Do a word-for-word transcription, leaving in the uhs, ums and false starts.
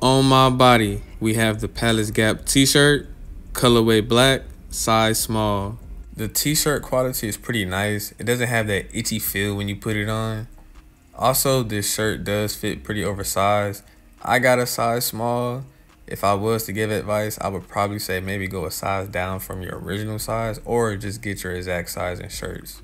On my body, we have the Palace Gap t-shirt, colorway black, size small. The t-shirt quality is pretty nice. It doesn't have that itchy feel when you put it on. Also, this shirt does fit pretty oversized. I got a size small. If I was to give advice, I would probably say maybe go a size down from your original size or just get your exact size in shirts.